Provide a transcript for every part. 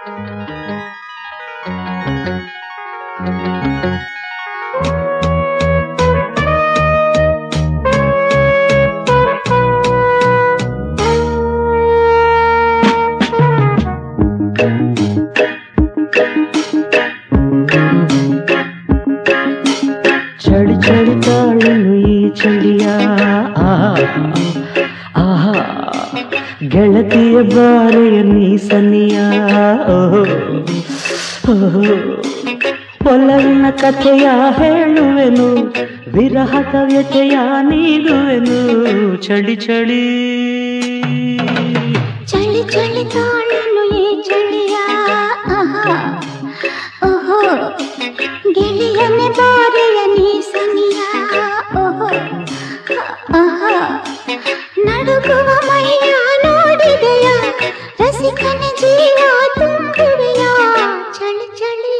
चढ़ चढ़ ताड़ी चलिया आहा ಗೆಳತಿಯ ಬಾರೆಯ ನೀ ಸನಿಯ ಪೊಲವಿನ ಕಥೆಯ ಹೇಳುವೆನು ವಿರಹ ಕವ್ಯತೆಯ ನೀಡುವೆನು ಚಳಿ ಚಳಿ ಚಳಿ ಚಳಿ ತಾಳನು ಈ ಚಳಿಯ ಆಹಾ ಓಹೋ ಗೆಳೆಯನೆ ಬಾರೆಯ ನೀ ಸನಿಯ ಓಹೋ ಆಹಾ ನಡುಗುವ ಮೈಯ रसिकन जीवा तुम्बुवेया चली चली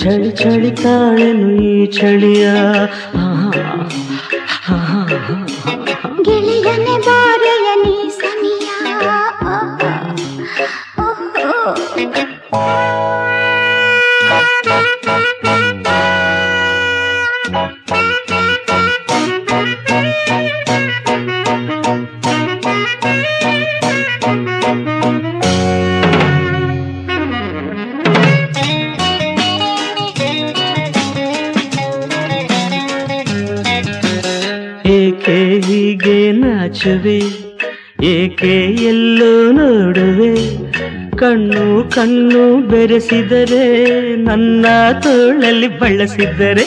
चली चली ताळेनु ई चलिया गिळियने बारेय नी सनिया ಏಕೆ ನಾಚುವೆ ಏಕೆ ಎಲ್ಲೋ ನೋಡುವೆ ಕಣ್ಣು ಕಣ್ಣು ಬೆರೆಸಿದರೆ ನನ್ನ ತೋಳಲ್ಲಿ ಬಳಸಿದರೆ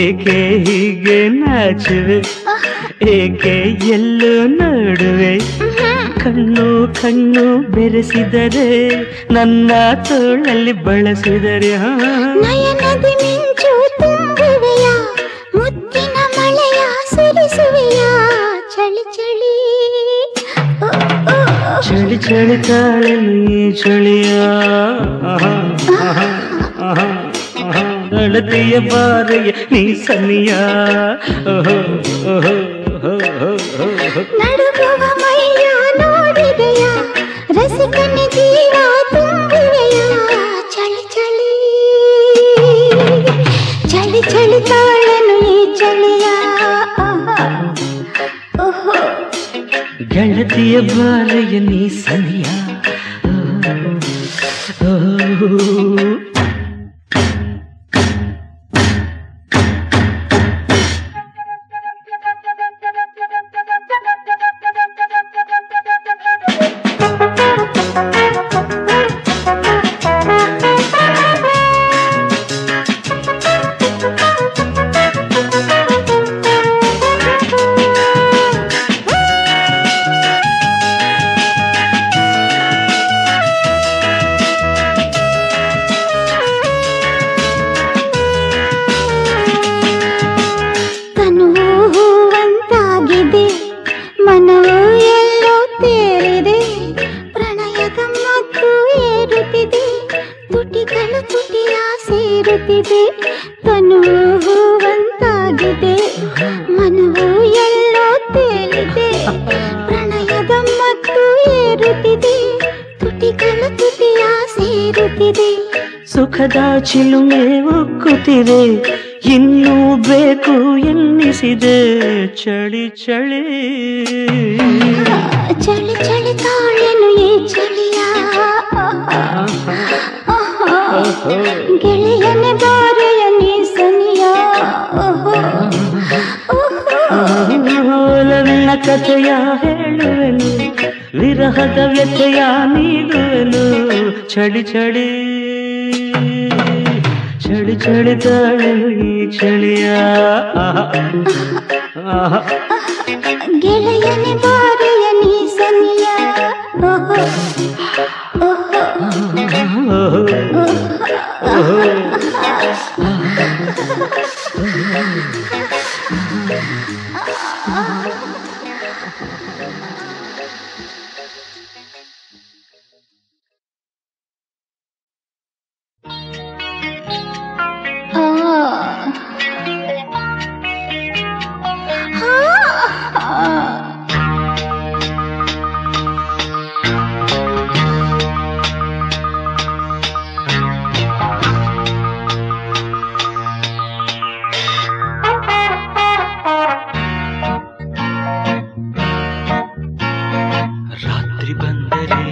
ಏಕೆ ಹೀಗೆ ನಾಚುವೆ ಏಕೆ ಎಲ್ಲೋ ನೋಡುವೆ ಕಣ್ಣು ಕಣ್ಣು ಬೆರೆಸಿದರೆ ನನ್ನ ತೋಳಲ್ಲಿ ಬಳಸಿದರೆ चली चली ताळेनु चलिया ಗೆಳತಿಯ ಬಾರೆಯ ನೀ ಸನಿಯ ನಡುಗುವ ಮೈಯ ನೋಡಿದೆಯ ರಸಿಕನ ಜೀವ ತುಂಬಿದೆಯ ಚಳಿ ಚಳಿ ಚಳಿ ಚಳಿ ತಾಳನು ಈ ಚಳಿಯ ಗೆಳತಿಯ ಬಾರೆಯ ನೀ ಸನಿಯ ತನುವು ಹೂವಂತಾಗಿದೆ ಮನವು ಎಲ್ಲೋ ತೇಲಿದೆ ಪ್ರಣಯದ ಮದ್ದು ಏರುತ್ತಿದೆ ತುಟಿಗಳ ತುಟಿಯ ಸೇರುತ್ತಿದೆ ಸುಖದ ಚಿಲುಮೆ ಒಕ್ಕುತ್ತಿದೆ ಇನ್ನೂ ಬೇಕು ಎನ್ನಿಸಿದೆ ಚಳಿ ಚಳಿ ಚಳಿ ಚಳಿ ತಾಳೆನು ಈ ಚಳಿಯ ಗೆಳೆಯನೆ ಬಾರೆಯ ನೀ ಸನಿಯಾ ಓಲವಿನ ಕಥೆಯ ಹೇಳುವೆನು ವಿರಹದ ವ್ಯಥೆಯ ನೀಡುವೆನು ಚಳಿ ಚಳಿ ಚಳಿ ಚಳಿ ತಾಳೆನು ಈ ಚಳಿಯ ಗೆಳೆಯನೆ ಬಾರೆಯ ನೀ ಸನಿಯಾ ದಾರಿ ಬಂದರೆ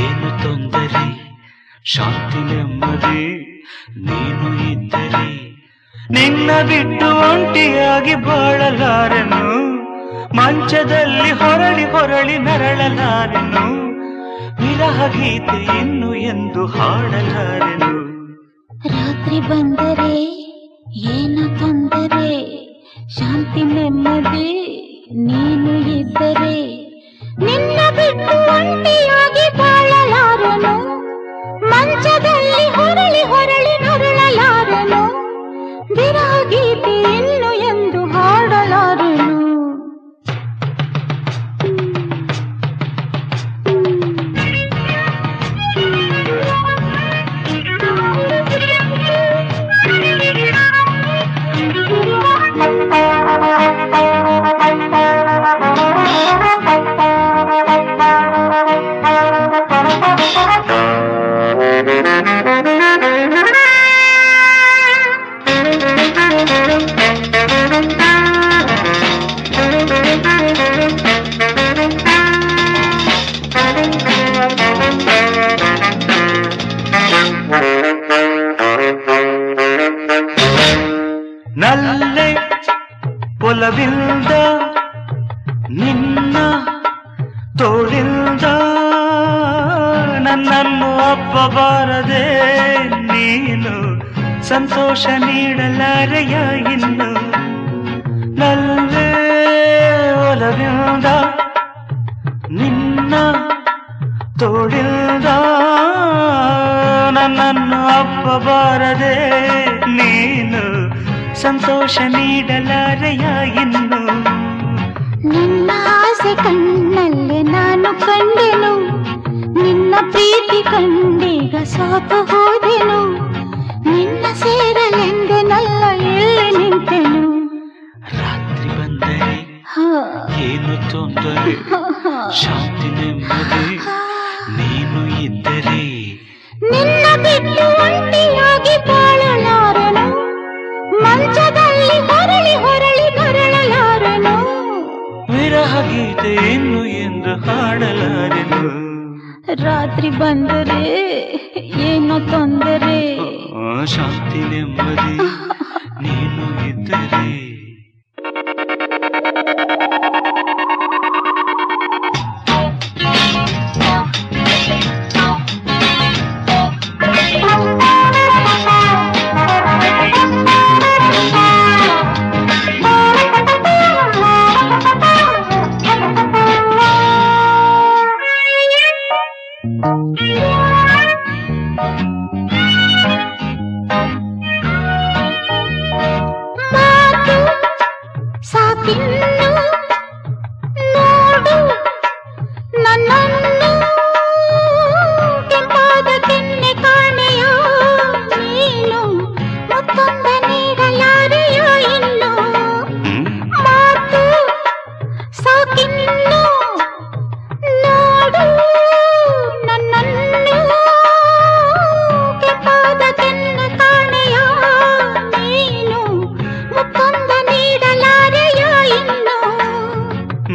ಏನು ತೊಂದರೆ, ಶಾಂತಿ ನೆಮ್ಮದಿ ನೀನು ಇದ್ದರೆ. ನಿನ್ನ ಬಿಟ್ಟು ಒಂಟಿಯಾಗಿ ಬಾಳಲಾರನು, ಮಂಚದಲ್ಲಿ ಹೊರಳಿ ಹೊರಳಿ ನರಳಲಾರನು, ವಿರಹ ಗೀತೆ ಇನ್ನು ಎಂದು ಹಾಡಲಾರನು. ರಾತ್ರಿ ಬಂದರೆ ಏನು ತೊಂದರೆ, ಶಾಂತಿ ನೆಮ್ಮದಿ ನೀನು ಇದ್ದರೆ. ನಿನ್ನ ಬಿಟ್ಟು ಒಂಟಿಯಾಗಿ ಬಾಳಲಾರನು, ಮಂಚದಲ್ಲಿ ಹೊರಳಿ ಹೊರಳಿ ನರಳಲಾರನು, ವಿರಹ ಗೀತೆ ಇನ್ನು ಎಂದು ಹಾಡಲಾರನು. ನಲ್ಲೆ ಒಲವಿಲ್ದ ನಿನ್ನ ತೋಳಿಲ್ದ ನನ್ನನ್ನು ಒಪ್ಪಬಾರದೆ ನೀನು, ಸಂತೋಷ ನೀಡಲಾರೆಯ ಇನ್ನು. ನಲ್ಲೆ ಒಲವಿಲ್ದ ನಿನ್ನ ತೋಳಿಲ್ದ ನನ್ನನ್ನು ಒಪ್ಪಬಾರದೆ ನೀನು, ಸಂತೋಷ ನೀಡಲಾರೆಯ ಇನ್ನು. ನಿನ್ನ ಆಸೆ ಕಣ್ಣಲ್ಲಿ ನಾನು ಕಂಡೆನು, ನಿನ್ನ ಪ್ರೀತಿ ಕಂಡೀಗ ಸಾಕು ಹೋದೆನು, ನಿನ್ನ ಸೇರಲೆಂದೆ ನಲ್ಲ ಎಲ್ಲಿ ನಿಂತೆನು. ರಾತ್ರಿ ಬಂದರೆ ಏನು ತೊಂದರೆ, ಶಾಂತಿ ನೆಮ್ಮದಿ ನೀನು ಇದ್ದರೆ. ನಿನ್ನ ಬಿಟ್ಟು ಒಂಟಿಯಾಗಿ ಬಾಳಲಾರನು, ಮಂಚದಲ್ಲಿ ಹೊರಳಿ ಹೊರಳಿ ನರಳಲಾರನು, ವಿರಹ ಗೀತೆ ಇನ್ನು ಎಂದು ಹಾಡಲಾರನು. ರಾತ್ರಿ ಬಂದರೆ ಏನೋ ತೊಂದರೆ, ಶಾಂತಿ ನೆಮ್ಮದಿ ನೀನು ಇದ್ದರೆ.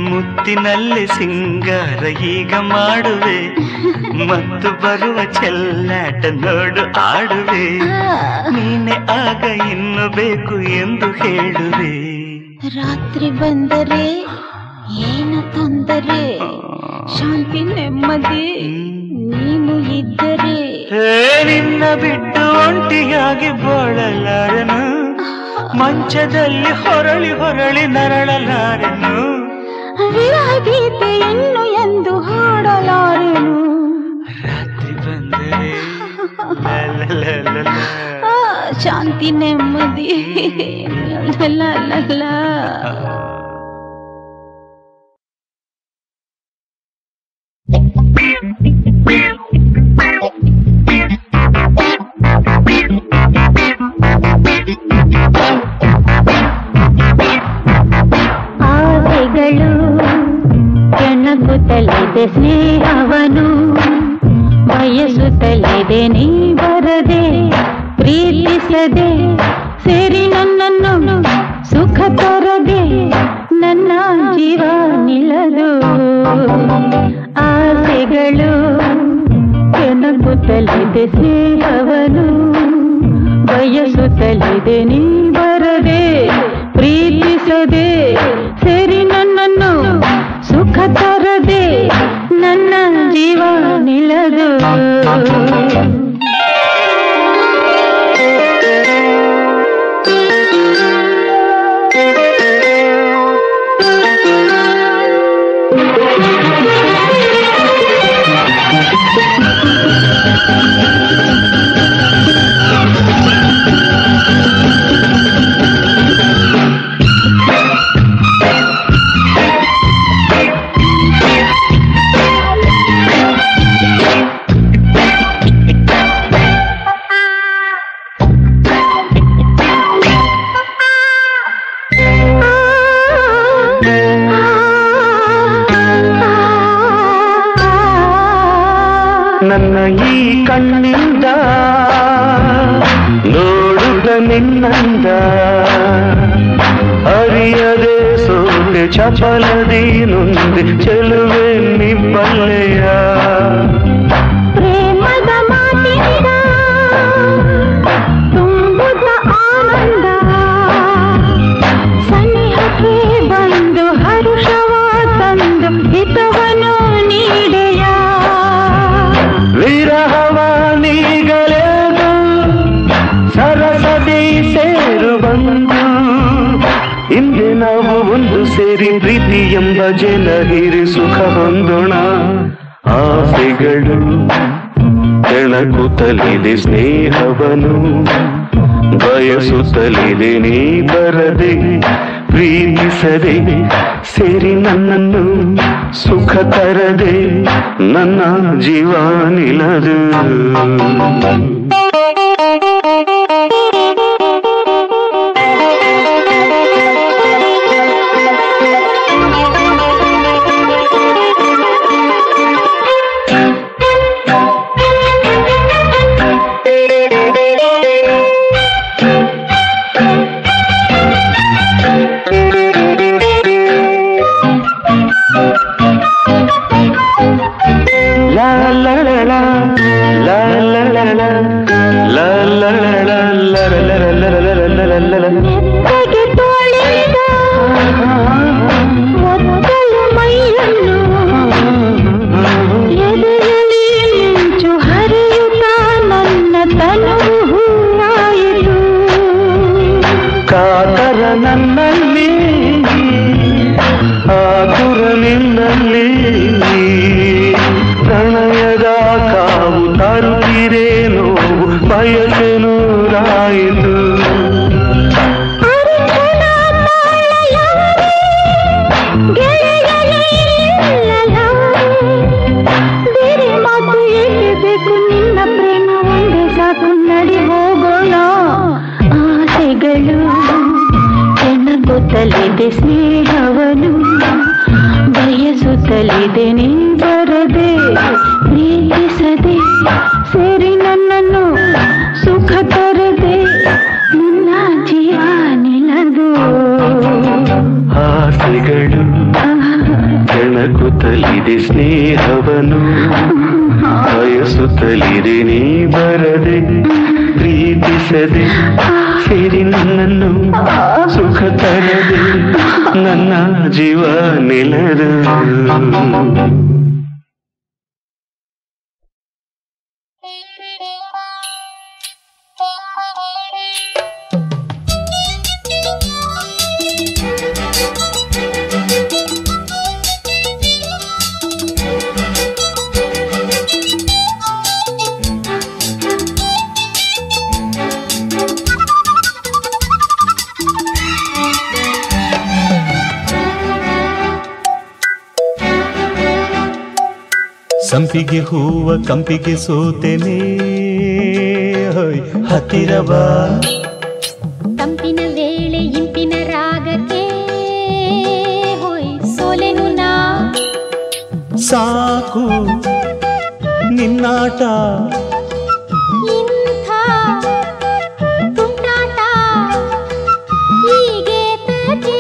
ಮುತ್ತಿನಲ್ಲಿ ಸಿಂಗಾರ ಈಗ ಮಾಡುವೆ, ಮತ್ತು ಬರುವ ಚೆಲ್ಲಾಟ ನೋಡು ಆಡುವೆ, ನೀನೆ ಆಗ ಇನ್ನು ಬೇಕು ಎಂದು ಹೇಳುವೆ. ರಾತ್ರಿ ಬಂದರೆ ಏನು ತೊಂದರೆ, ಶಾಂತಿ ನೆಮ್ಮದಿ ನೀನು ಇದ್ದರೆ. ನಿನ್ನ ಬಿಟ್ಟು ಒಂಟಿಯಾಗಿ ಬಾಳಲಾರನು, ಮಂಚದಲ್ಲಿ ಹೊರಳಿ ಹೊರಳಿ ನರಳಲಾರನು, ವಿರಹ ಗೀತೆ ಇನ್ನು ಎಂದು ಹಾಡಲಾರನು. ರಾತ್ರಿ ಬಂದರೆ ಶಾಂತಿ ನೆಮ್ಮದಿ ಲ. ಆಸೆಗಳು ಕೆಣಗುತ್ತಲಿದೆ ಸ್ನೇಹವನು, ಬಯಸುತ್ತಲಿದೆ ನೀ ಬರದೆ, ಪ್ರೀತಿಸದೆ ಸೇರಿ ನನ್ನನ್ನು ಸುಖ ತರದೆ ನನ್ನ ಜೀವ ನಿಲ್ಲಲು. ತಲಿದೆ ಸೇವನು ಬಯಸು ತಲಿದೆ ನೀ ಬರದೆ ಪ್ರೀತಿಸದೆ ಸೇರಿ ನನ್ನನ್ನು ಸುಖ ತರದೆ ನನ್ನ ಜೀವ ನಿಲ್ಲದು ನನ್ನ ಈ ಕಣ್ಣಿಂದ ನೋಡುದ ನಿನ್ನಿಂದ ಅರಿಯದೆ ಸೋಲೆ ಚಪಲದಿ ನೊಂದೆ ಚೆಲುವೆ ನಿಬ್ಬಲೆಯ ಪ್ರೇಮದ ಮಾತಿನಿಂದ ತುಂಬುದ ಆನಂದ ಸನಿಹಕ್ಕೆ ಬಂದು ಹರುಷವ ತಂದು ಹಿತವನು ನೀಡೆಯ ವಿರಹವಾನಿಗಳೆದು ಸರಸದಿ ಸೇರು ಬಂದು ಇಂದೆ ನಾವು ಒಂದು ಸೇರಿ ಪ್ರೀತಿ ಎಂಬ ಜನ ಹಿರಿ ಸುಖ ಹೊಂದೋಣ ಆಸೆಗಳು ಕೆಳಕುತ್ತಲಿದೆ ಸ್ನೇಹವನು ಬಯಸುತ್ತಲಿದೆ ನೀ ಬರದೆ ಪ್ರೀತಿಸದೆ ಸೇರಿ ನನ್ನನ್ನು ಸುಖ ತರದೆ ನನ್ನ ಜೀವ ನಿಲ್ಲದು ಸ್ನೇಹವನು ಬಯಸುತ್ತಲಿದೆ ನೀ ಬರದೆ ಪ್ರೀತಿಸದೆ ಸೇರಿ ನನ್ನನ್ನು ಸುಖ ತರದೆ ನಿನ್ನ ಜೀವ ನಿಲ್ಲದು ಆಸೆಗಳು ಕೆಣಕುತ್ತಲಿದೆ ಸ್ನೇಹವನು ಬಯಸುತ್ತಲಿದೆ ನೀ ಬರದೆ ಪ್ರೀತಿಸದೆ ಸೇರಿ ನನ್ನನ್ನು ಸುಖ ತರದೆ ನನ್ನ ಜೀವ ನಿಲ್ಲದು ಕಂಪಿಗೆ ಹೂವ ಕಂಪಿಗೆ ಸೋತೆನೆ ಹತ್ತಿರವ ತಂಪಿನ ವೇಳೆ ಇಂಪಿನ ರಾಗಕ್ಕೆ ಸೋಲೆನು ನಾ ಸಾಕು ನಿನ್ನಾಟ ಇಂಥ ತುಂಟಾಟ ಹೀಗೆ ತಕ್ಕೆ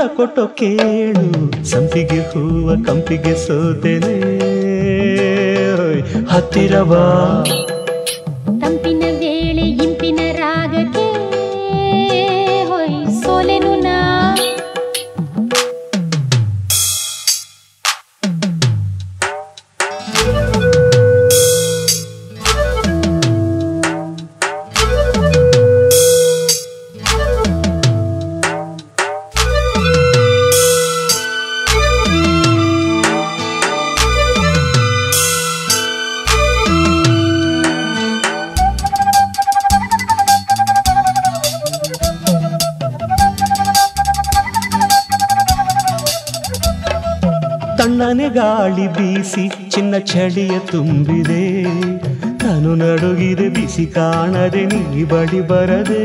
ಕಂದ ಕೊಟ್ಟು ಕೇಳು, ಸಂಪಿಗೆ ಹೂವ ಕಂಪಿಗೆ ಸೋತೆನೆ, ಹತ್ತಿರವಾ ತಂಪಿನ ವೇಳೆ ಇಂಪಿನ ರಾಗಕ್ಕೆ ಸೋಲೆನು ನಾ. ತಣ್ಣನೆ ಗಾಳಿ ಬೀಸಿ ಚಿನ್ನ ಚಳಿಯ ತುಂಬಿದೆ, ನಾನು ನಡುಗಿದೆ ಬಿಸಿ ಕಾಣದೆ ನೀ ಬಳಿ ಬರದೆ.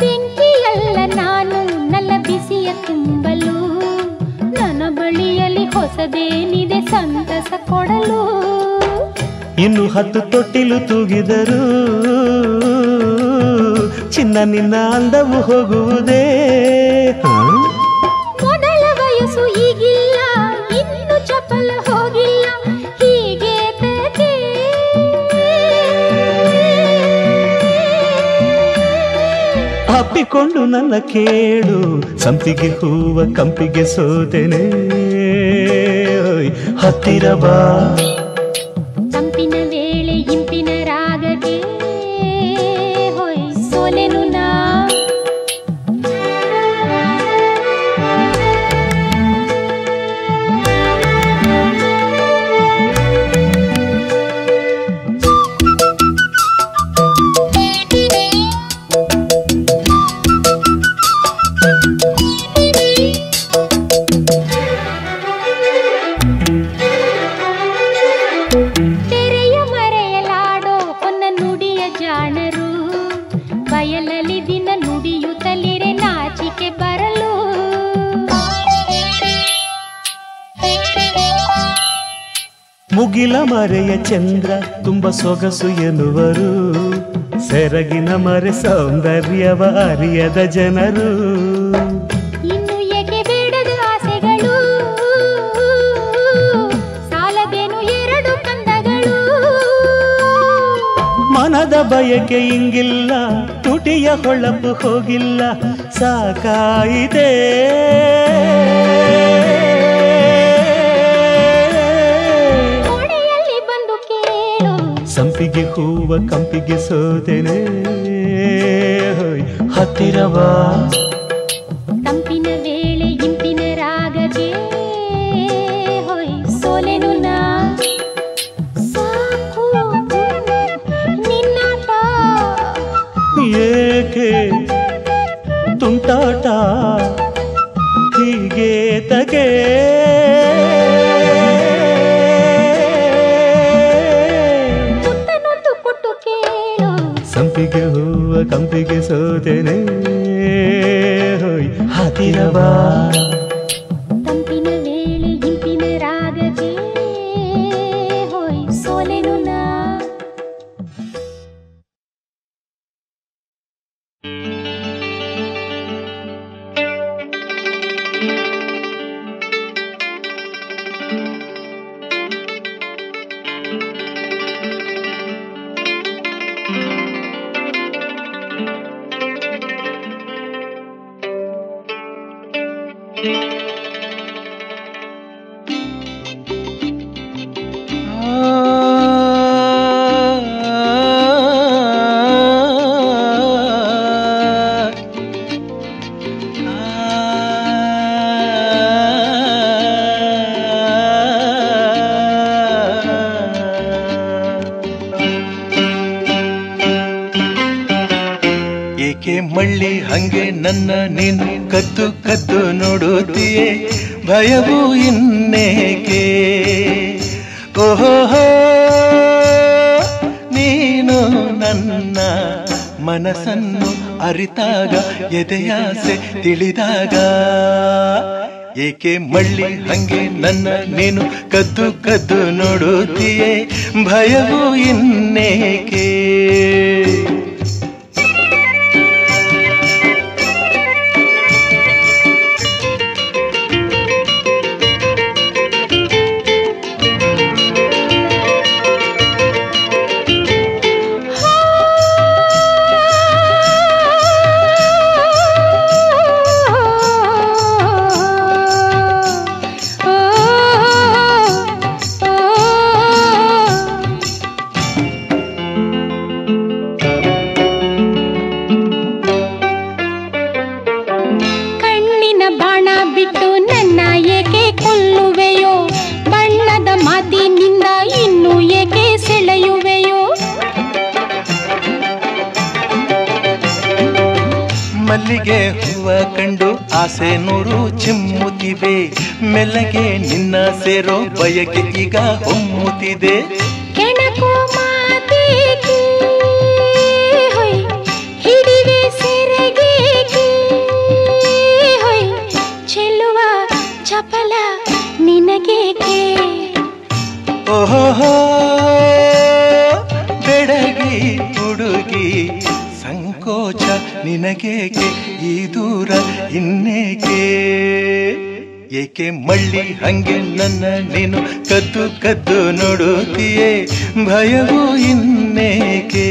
ಬೆಂಕಿಯಲ್ಲ ನಾನು ನನ್ನ ಬಿಸಿಯ ತುಂಬಲು, ನನ್ನ ಬಳಿಯಲ್ಲಿ ಹೊಸದೇನಿದೆ ಸಂತಸ ಕೊಡಲು. ಇನ್ನು 10 ತೊಟ್ಟಿಲು ತೂಗಿದರು ಚಿನ್ನ ನಿನ್ನ ಅಂದವು ಹೋಗುವುದೇ. ಮೊದಲ ವಯಸ್ಸು ಈಗಿಲ್ಲ, ಇನ್ನು ಚಪಲ ಹೋಗಿಲ್ಲ ಹೀಗೆ ತೇಕೆ. ಅಪ್ಪಿಕೊಂಡು ನನ್ನ ಕೇಳು, ಸಂಪಿಗೆ ಹೂವ ಕಂಪಿಗೆ ಸೋತೆನೆ, ಹತ್ತಿರ ಬಾ. ಮುಗಿಲ ಮರೆಯ ಚಂದ್ರ ತುಂಬ ಸೊಗಸು ಎನ್ನುವರು, ಸೆರಗಿನ ಮರೆ ಸೌಂದರ್ಯವ ಅರಿಯದ ಜನರು. ಇನ್ನು ಏಕೆ ಬೇಡದ ಆಸೆಗಳು, ಸಾಲದೇನು ಎರಡು ಕಂದಗಳು. ಮನದ ಬಯಕೆ ಇಂಗಿಲ್ಲ, ತುಟಿಯ ಹೊಳಪು ಹೋಗಿಲ್ಲ ಸಾಕಾಯಿದೆ. ಸಂಪಿಗೆ ಹೂವ ಕಂಪಿಗೆ ಸೋತೆನೆ, ಹತ್ತಿರವಾ. ತಂಪಿನ ವೇಳೆ ಇಂಪಿನ ರಾಗಕ್ಕೆ ಸೋಲೆನು ನಾ. ಸಾಕು ನಿನ್ನಪ್ಪ ಏಕೆ ತುಂಟಾಟ ಹೀಗೆ ತಗೆ. ಸಂಪಿಗೆ ಹೂವ ಕಂಪಿಗೆ ಸೋತೆನೆ, ಹತ್ತಿರವಾ. ತಂಪಿನ ವೇಳೆ ಇಂಪಿನ ರಾಗಕ್ಕೆ ಸೋಲೆನು ನಾ. ಮಳ್ಳಿ ಹಂಗೆ ನನ್ನ ನೀನು ಕತ್ತು ಕತ್ತು ನೋಡುತ್ತೀಯೇ, ಭಯವೂ ಇನ್ನೇಕೆ. ಓಹೋ ನೀನು ನನ್ನ ಮನಸ್ಸನ್ನು ಅರಿತಾಗ, ಎದೆಯಾಸೆ ತಿಳಿದಾಗ, ಏಕೆ ಮಳ್ಳಿ ಹಂಗೆ ನನ್ನ ನೀನು ಕದ್ದು ಕದ್ದು ನೋಡುತ್ತೀಯೇ, ಭಯವೂ ಇನ್ನೇಕೆ. ಮಲ್ಲಿಗೆ ಹೂವ ಕಂಡು ಆಸೆ ನೂರು ಚಿಮ್ಮುತ್ತಿವೆ. ಮೆಲ್ಲಗೆ ನಿನ್ನ ಸೇರೋ ಬಯಕೆ ಈಗ ಹೊಮ್ಮುತ್ತಿದೆ. ಚಪಲ ನಿನಗೆ ಓಹೋ ಬೆಡಗಿ ಹುಡುಗಿ ಸಂಕೋಚ ನಿನಗೆ ಈ ದೂರ ಇನ್ನೇಕೆ? ಏಕೆ ಮಳ್ಳಿ ಹಂಗೆ ನನ್ನ ನೀನು ಕದ್ದು ಕದ್ದು ನೋಡುತ್ತೀಯೇ? ಭಯವೂ ಇನ್ನೇಕೆ?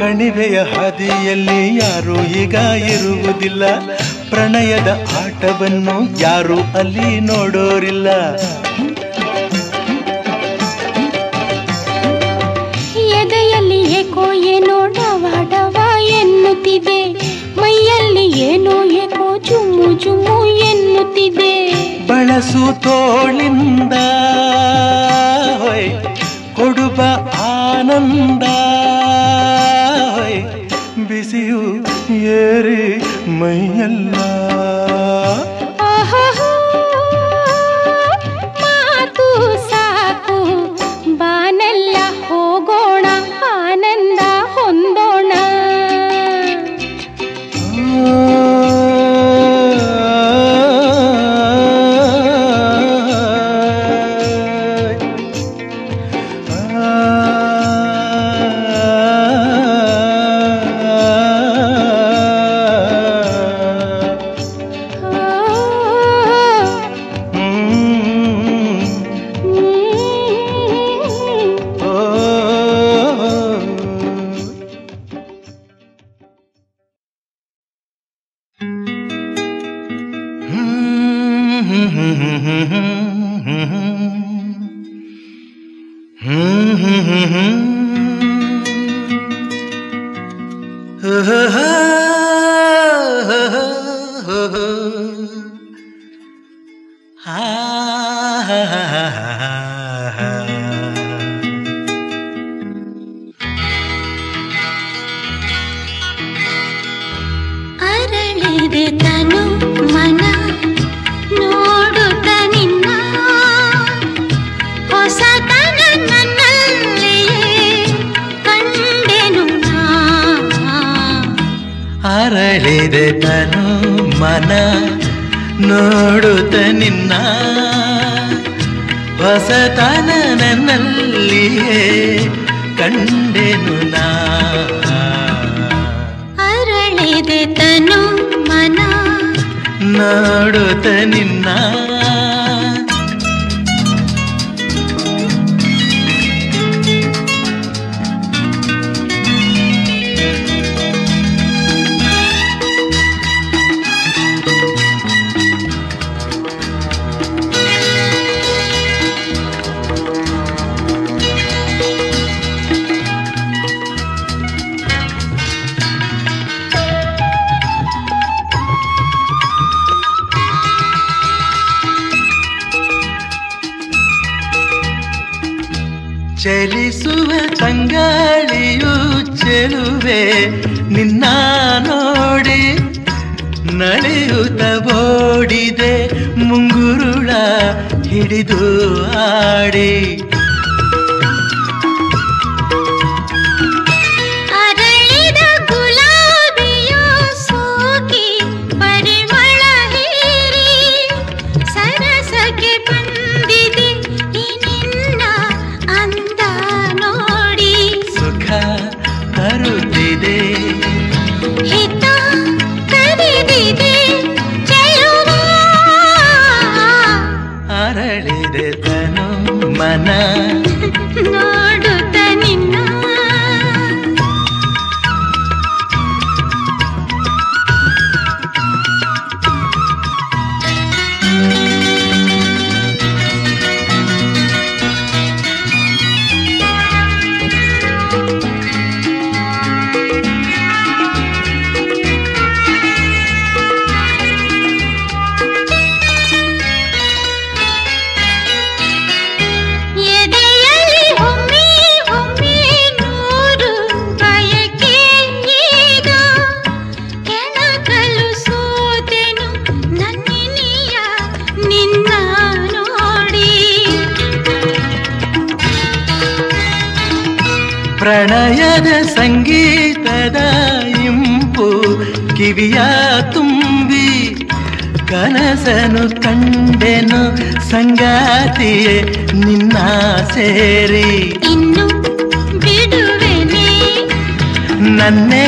ಕಣಿವೆಯ ಹಾದಿಯಲ್ಲಿ ಯಾರೂ ಈಗ ಇರುವುದಿಲ್ಲ. ಪ್ರಣಯದ ಆಟವನ್ನು ಯಾರೂ ಅಲ್ಲಿ ನೋಡೋರಿಲ್ಲ. ಎದೆಯಲ್ಲಿ ಏಕೋ ಏನೋ ಡವಾ ಡವಾ ಎನ್ನುತ್ತಿದೆ. ಮೈಯಲ್ಲಿ ಏನೋ ಏಕೋ ಜುಮ್ಮು ಜುಮ್ಮು ಎನ್ನುತ್ತಿದೆ. ಬಳಸು ತೋಳಿಂದ ಕೊಡುವ ಆನಂದ ಬಿಸಿಯು ಏರಿ ಮೈಯಲ್ಲ ಮಾತು ಸಾಕು ಬಾನಲ್ಲ. ಹೋಗೋಣ ಆನಂದ ಹೊಂದೋಣ. ಅರಳಿದೆ ತನು ಮನ ನೋಡುತ್ತ ನಿನ್ನ ಹೊಸತನ ನನ್ನಲ್ಲಿಯೇ ಕಂಡೆನು ನಾ. ಅರಳಿದೆ ತನು ಮನ ನೋಡುತ್ತ ನಿನ್ನ ಚಲಿಸುವ ತಂಗಾಳಿಯು ಚೆಲುವೆ ನಿನ್ನ ನೋಡಿ ನಳೆಯುತ್ತ ಬೋಡಿದೆ. ಮುಂಗುರುಳ ಹಿಡಿದು ಆಡಿ ಅರಳಿದ ಗುಲಾಬಿಯು ಸೋಕಿ ಪರಿಮಳ ಹೀರಿ ಸರಸಕ್ಕೆ ಬಂದಿದೆ. ನಿನ್ನ ಅಂದ ನೋಡಿ ಸುಖ ತರುತ್ತ ನಾನ ನೋಡುತ್ತ ನಿನ್ನ ಪ್ರಣಯದ ಸಂಗೀತದ ಇಂಪು ಕಿವಿಯ ತುಂಬಿ ಕನಸನು ಕಂಡೆನು ಸಂಗಾತಿಯೇ ನಿನ್ನ ಸೇರಿ ಇನ್ನು ಬಿಡುವೆನೇ ನನ್ನೇ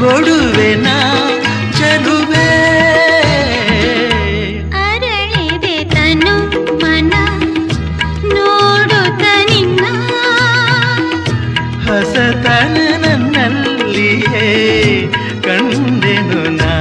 ಕೊಡುವೆನ ಚಲುವೆ ಅರಳಿದೆ ತನು ಮನ ನೋಡುತ್ತ ನಿನ್ನ ಹೊಸತನ ನನ್ನಲ್ಲಿಯೇ ಕಂಡೆನು ನಾ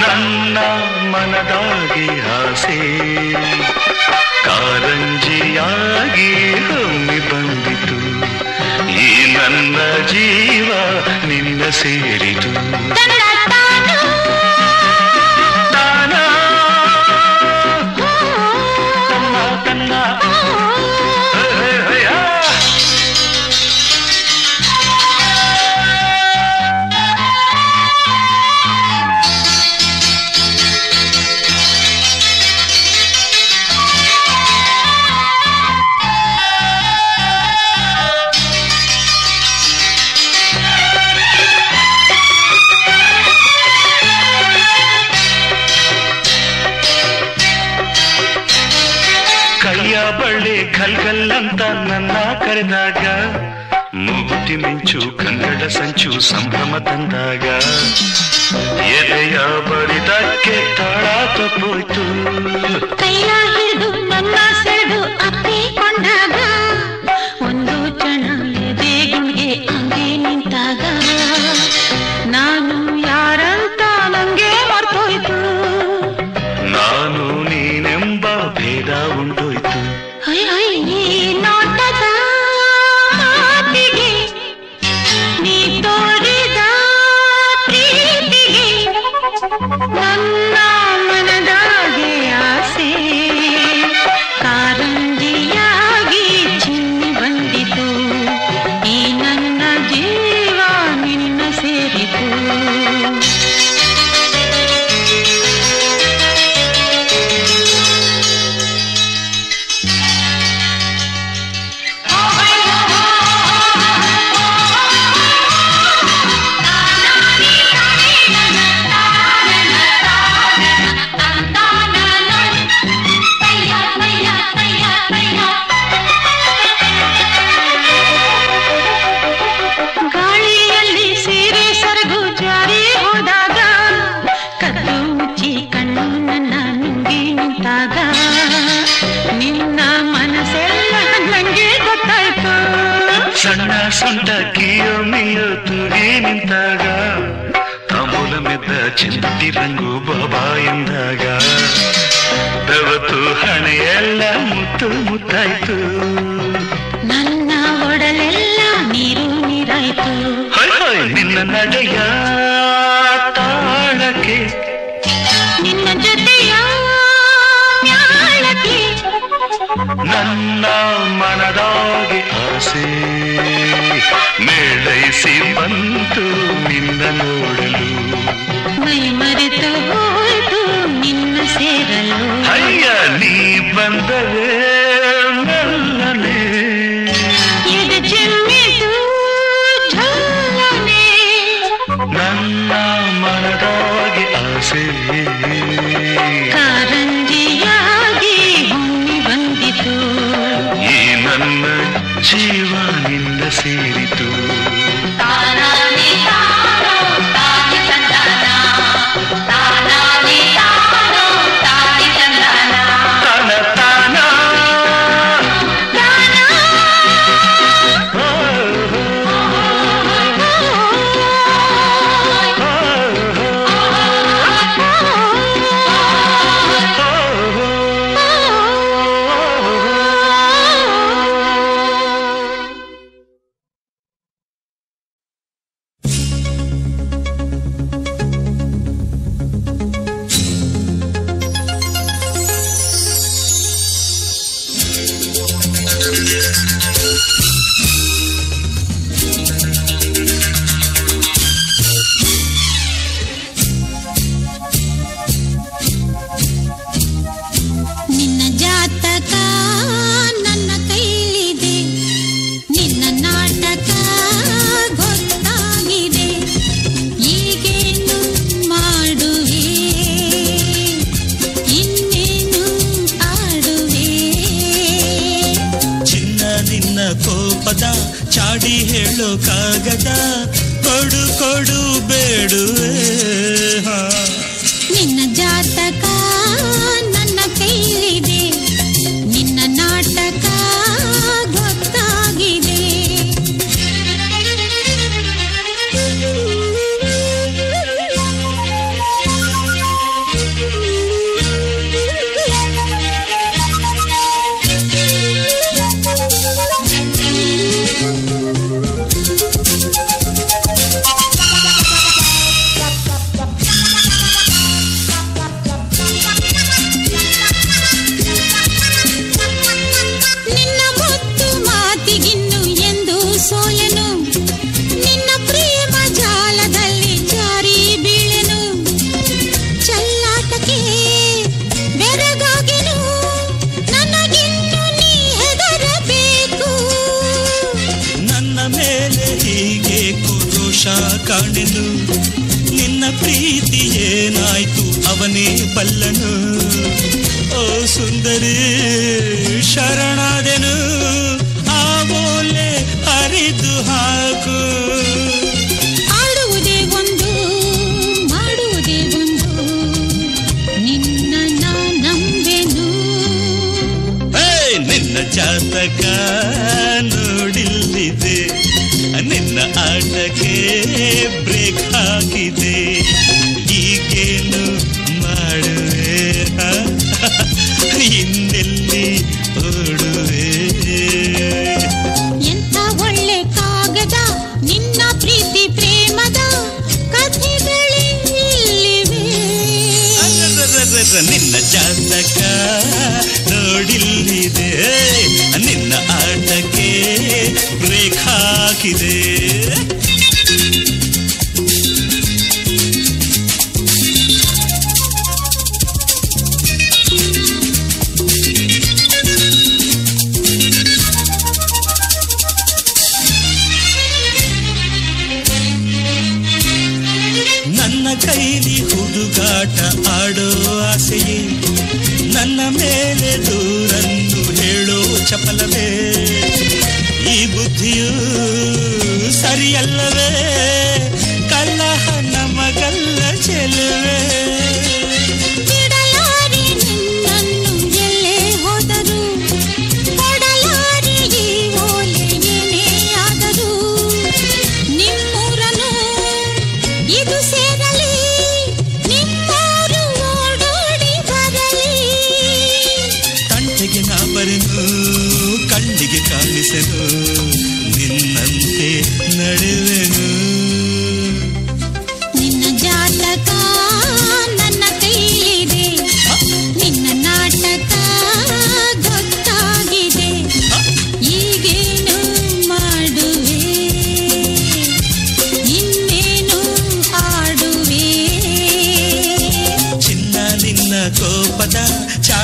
ನನ್ನ ಮನದಾಗಿ ಆಸೆ ಕಾರಂಜಿಯಾಗಿ ಹೊಮ್ಮಿ ಬಂದಿತು ಈ ನನ್ನ ಜೀವ ನಿನ್ನ ಸೇರಿತು ಖಲ್ಗಲ್ಲಂತ ನನ್ನ ಕರೆದಾಗ ಮೂಗುತಿ ಮಿಂಚು ಕನ್ನಡ ಸಂಚು ಸಂಭ್ರಮ ತಂದಾಗ ಎದೆಯ ಬಡಿದಕ್ಕೆ ತಾಳ ತಪ್ಪೋಯ್ತು ಒಂದು ಕ್ಷಣ ಎದೆಗೆ ಅಂಗೆ ನಿಂತಾಗ ನಾನು ಯಾರಂತ ನಂಗೆ ಮರ್ತೋಯ್ತು ನಾನು ನೀನೆಂಬ ಭೇದ ಉಂಟೋಯ್ತು ಚಿಂತಿ ರಂಗು ಬಾಬಾ ಎಂದಾಗ ಬೆವತು ಹಣೆಯೆಲ್ಲ ಮುತ್ತು ಮುತ್ತಾಯ್ತು, ನನ್ನ ಒಡಲೆಲ್ಲ ನೀರು ನೀರಾಯ್ತು. ನಿನ್ನ ನಡೆಯ ತಾಳಕ್ಕೆ ನಿನ್ನ ಜೊತೆಯ ಮ್ಯಾಳಕ್ಕೆ ನನ್ನ ಮನದಾಗೆ ಆಸೆ ಮೇಳೈಸಿ ಬಂತು ನಿನ್ನ ನೋಡಲು. ಮೈ ಮರೆತು ಹೋಯ್ತು ನಿನ್ನ ಸೇರಲು. ಅಯ್ಯ ನೀ ಬಂದರೆ ನಲ್ಲನೆ ಎದೆ ಚೆಮ್ಮಿತು ಝಲ್ಲನೆ ನನ್ನ ಮನದಾಗಿ ಆಸೆ ಕಾರಂಜಿಯಾಗಿ ಹೊಮ್ಮಿ ಬಂದಿತು. ಈ ನನ್ನ ಜೀವ ನಿಂದ ಸೇರಿತು.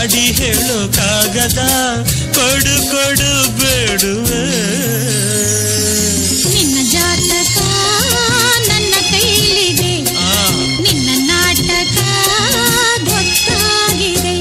ಮಾಡಿ ಹೇಳೋಕಾಗದ ಕೊಡು ಕೊಡು ಬೇಡುವೆ ನಿನ್ನ ಜಾತಕ ನನ್ನ ಕೈಲಿದೆ ನಿನ್ನ ನಾಟಕ ಗೊತ್ತಾಗಿದೆ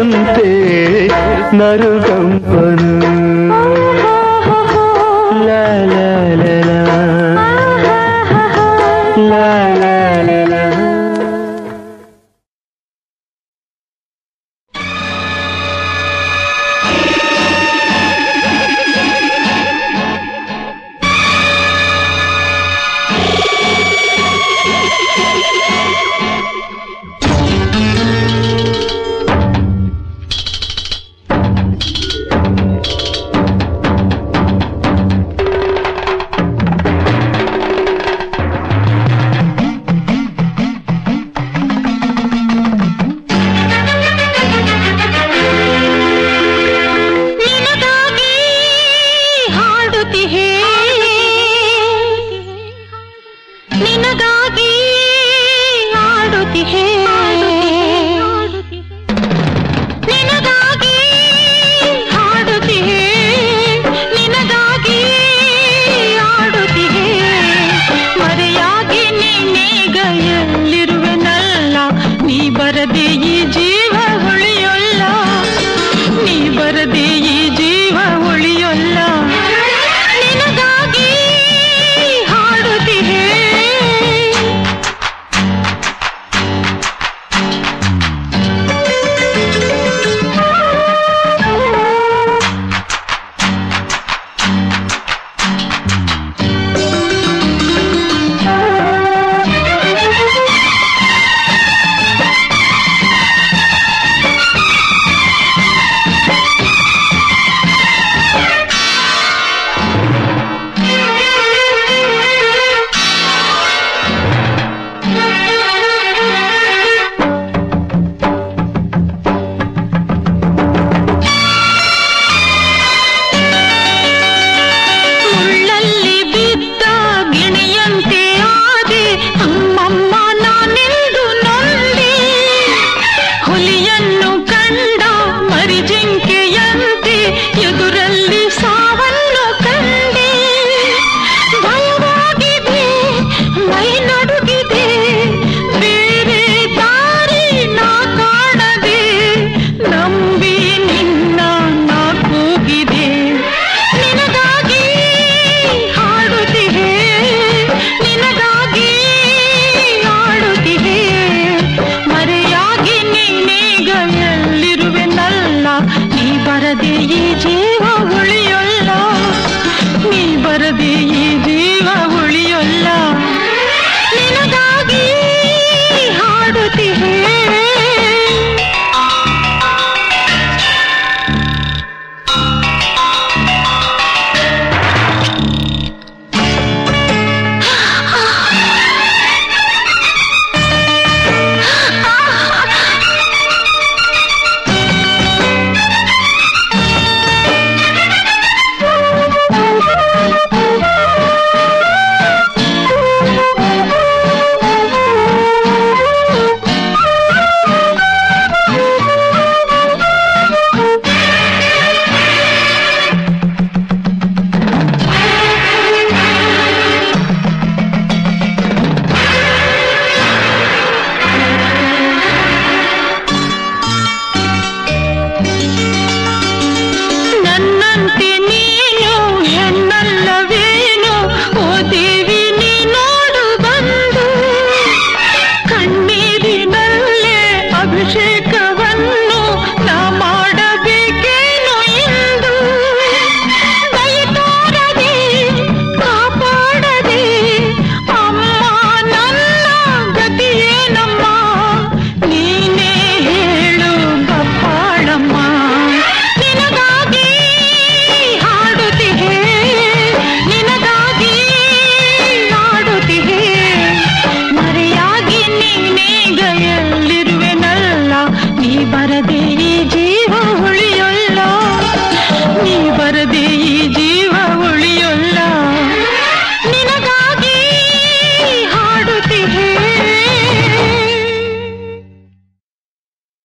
ನರನಂತೆ ನರುಗಂಪನು ಲಾ ಲಾ ಲಾ ಲಾ ಲಾ ಲಾ.